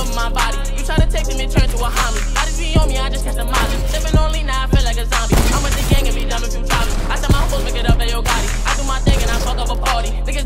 over my body. You try to take me and turn to a homie. I just be on me, I just catch the molly. Living on lean, now I feel like a zombie. I'm with the gang and be dumb if you try me. I tell my hoes, pick it up, they yo got it. I do my thing and I fuck up a party.